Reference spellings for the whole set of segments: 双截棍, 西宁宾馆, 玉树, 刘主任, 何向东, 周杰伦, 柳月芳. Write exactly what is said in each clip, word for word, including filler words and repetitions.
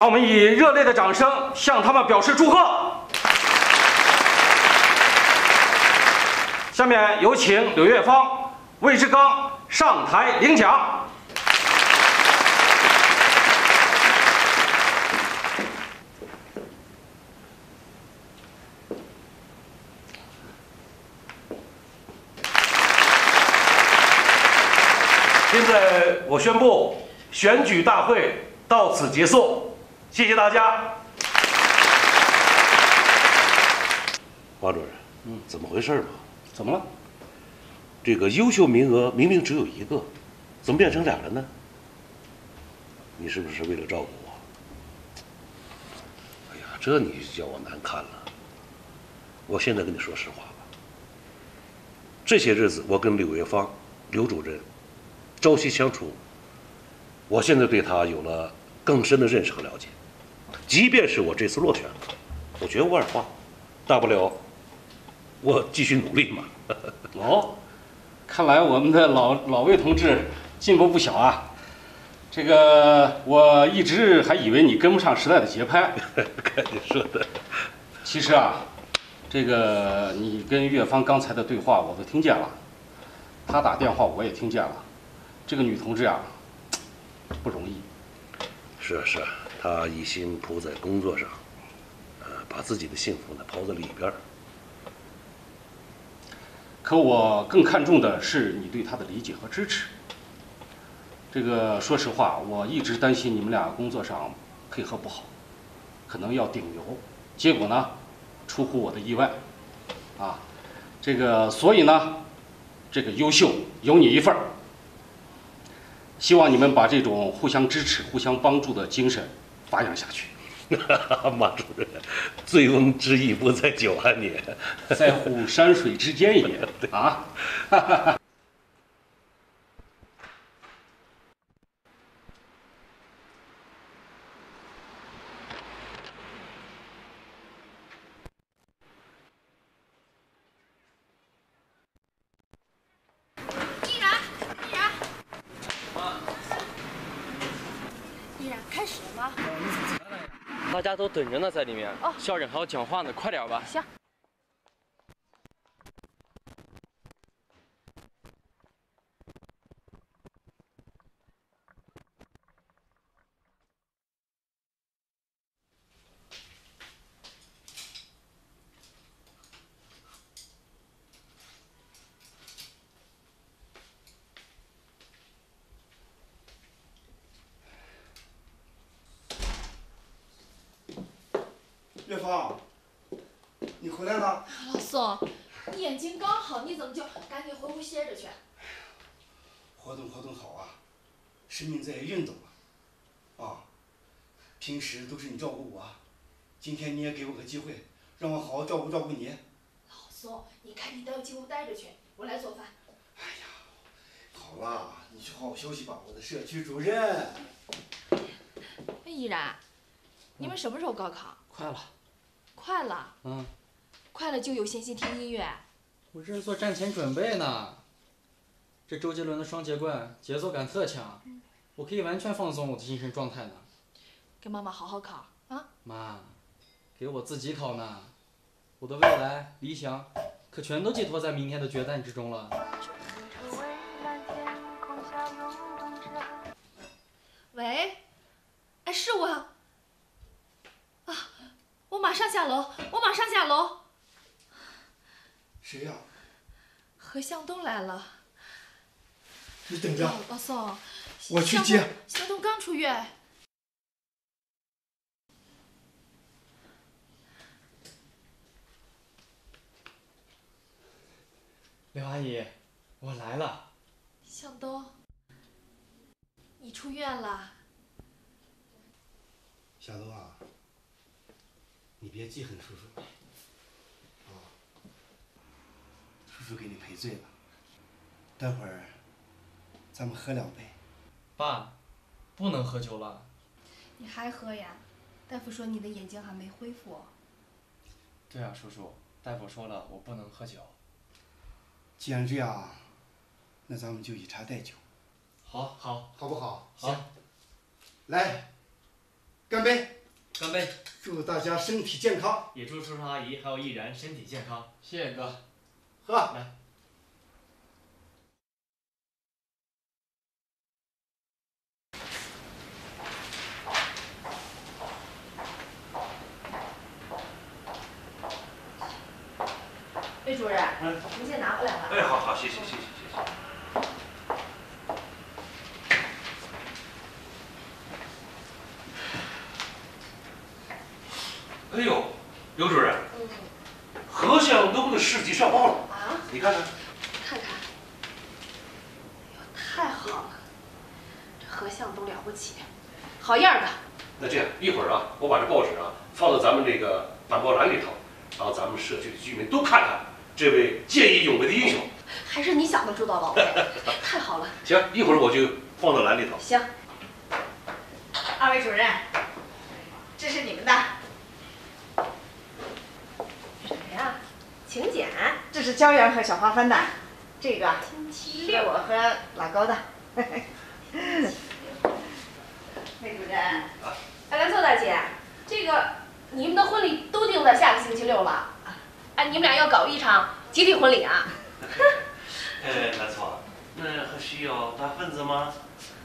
让我们以热烈的掌声向他们表示祝贺。下面有请柳月芳、魏志刚上台领奖。 现在我宣布，选举大会到此结束，谢谢大家。王主任，嗯，怎么回事嘛？怎么了？这个优秀名额明明只有一个，怎么变成俩了呢？你是不是为了照顾我？哎呀，这你叫我难堪了。我现在跟你说实话吧，这些日子我跟柳月芳、刘主任 朝夕相处，我现在对他有了更深的认识和了解。即便是我这次落选了，我绝无二话，大不了我继续努力嘛。哦，看来我们的老老魏同志进步不小啊。这个我一直还以为你跟不上时代的节拍。看你说的。其实啊，这个你跟月芳刚才的对话我都听见了，她打电话我也听见了。 这个女同志啊，不容易。是啊是啊，她一心扑在工作上，呃，把自己的幸福呢抛在了一边。可我更看重的是你对她的理解和支持。这个说实话，我一直担心你们俩工作上配合不好，可能要顶油。结果呢，出乎我的意外，啊，这个所以呢，这个优秀有你一份儿。 希望你们把这种互相支持、互相帮助的精神发扬下去。马主任，醉翁之意不在酒啊你，你在乎山水之间也啊。大家都等着呢，在里面。哦，校长还要讲话呢，快点吧。行。月芳，你回来了。老宋，你眼睛刚好，你怎么就赶紧回屋歇着去？活动活动好啊，生命在于运动啊！啊，平时都是你照顾我，今天你也给我个机会，让我好好照顾照顾你。老宋，你赶紧到进屋待着去，我来做饭。哎呀，好啦，你去好好休息吧，我的社区主任。哎，依然，你们什么时候高考？嗯、快了。 快了，嗯，快了就有闲心听音乐。我这是做战前准备呢。这周杰伦的《双截棍》节奏感特强，嗯、我可以完全放松我的精神状态呢。跟妈妈好好考啊！妈，给我自己考呢。我的未来、理想，可全都寄托在明天的决战之中了。喂，哎，是我。 我马上下楼，我马上下楼。谁呀、啊？何向东来了。你等着。老, 老宋，我去接。向东刚出院。刘阿姨，我来了。向东，你出院了。向东啊。 你别记恨叔叔，啊，叔叔给你赔罪了。待会儿，咱们喝两杯。爸，不能喝酒了。你还喝呀？大夫说你的眼睛还没恢复。对啊，叔叔，大夫说了，我不能喝酒。既然这样，那咱们就以茶代酒。好，好，好不好？好。来，干杯！干杯！祝大家身体健康，也祝叔叔阿姨还有易然身体健康。谢谢哥，喝来。 魏主任，嗯，您先拿回来吧。哎，好好，谢谢，谢谢，谢谢。哎呦，刘主任，嗯，何向东的事迹上报了啊！你看看，看看，哎呦，太好了，这何向东了不起，好样的！那这样，一会儿啊，我把这报纸啊放到咱们这个板报栏里头，让咱们社区的居民都看看。 这位见义勇为的英雄，还是你想的周到到位，太好了。行，一会儿我就放到栏里头。行。二位主任，这是你们的。什么呀？请柬。这是胶原和小花帆的，这个是我和老高的。魏主任，哎，兰秋大姐，这个你们的婚礼都定在下个星期六了。 哎，你们俩要搞一场集体婚礼啊？哎，兰草，那还需要大份子吗？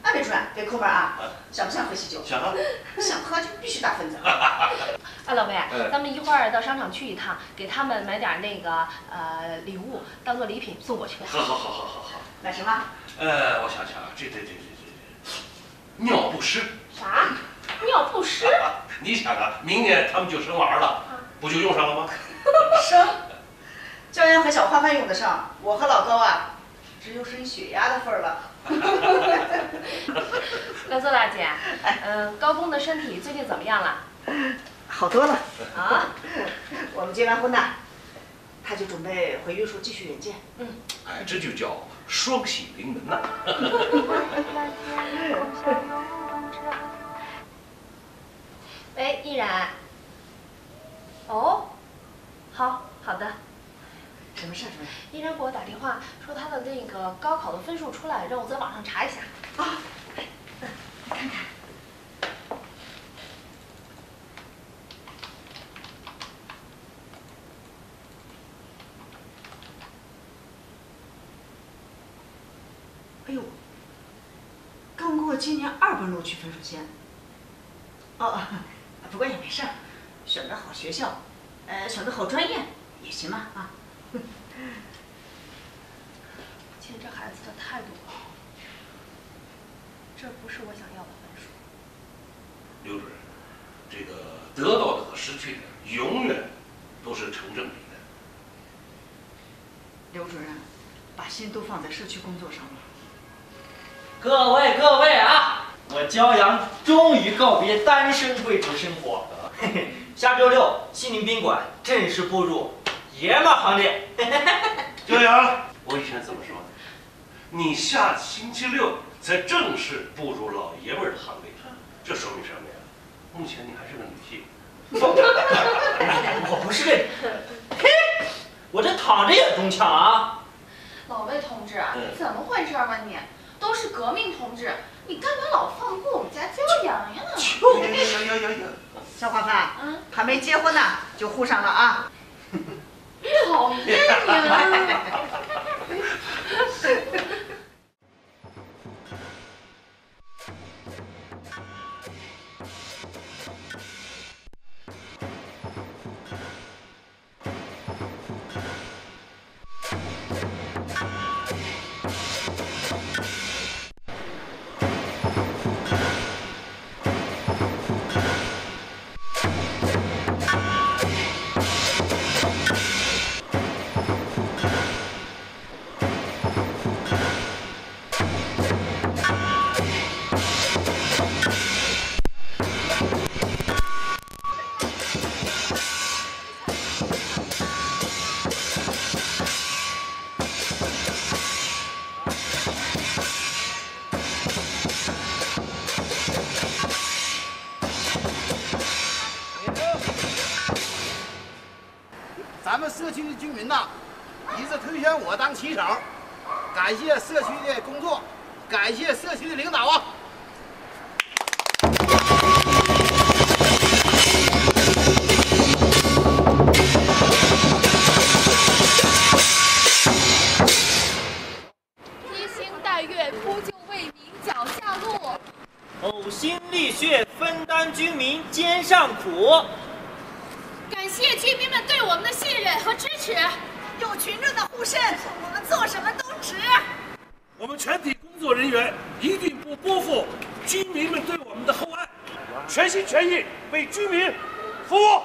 哎，魏主任，别扣分啊！想不想喝喜酒？想喝，想喝就必须大份子。哎，老魏，咱们一会儿到商场去一趟，给他们买点那个呃礼物，当做礼品送过去。好好好好好好。买什么？呃，我想想啊，这这这这这这，尿不湿。啥？尿不湿？你想啊，明年他们就生娃了，不就用上了吗？ 生，教员和小花瓣用得上，我和老高啊，只有升血压的份儿了。兰素大姐，嗯、呃，高工的身体最近怎么样了？好多了啊！我们结完婚呢，他就准备回玉树继续远见。嗯，哎，这就叫双喜临门呐、啊。喂，依然。哦。 好好的，什么事儿？什么事？依然给我打电话说他的那个高考的分数出来，让我在网上查一下。啊，嗯，看看。哎呦，刚过今年二本录取分数线。哦，不过也没事儿，选择好学校。 呃，选择好专业也行嘛啊！今天这孩子的态度不好，这不是我想要的分数。刘主任，这个得到的和失去的永远都是成正比的。刘主任，把心都放在社区工作上了。各位各位啊，我骄阳终于告别单身贵族生活。嘿嘿。 下周六，西宁宾馆正式步入爷们行列。焦阳，我以前怎么说的？你下星期六才正式步入老爷们儿的行列，这说明什么呀？目前你还是个女性。我不是个，嘿，我这躺着也中枪啊！老魏同志，你怎么回事嘛你？都是革命同志，你干嘛老放过我们家焦阳呀？有有有有有。 小花瓣，嗯，还没结婚呢，就互上了啊！好累呀！社区的居民呐，一致推选我当旗手，感谢社区的工作，感谢社区的领导啊！心沥血分担军民肩上苦。感谢军民们对我们的信任和支持，有群众的护身，我们做什么都值。我们全体工作人员一定不辜负军民们对我们的厚爱，全心全意为军民服务。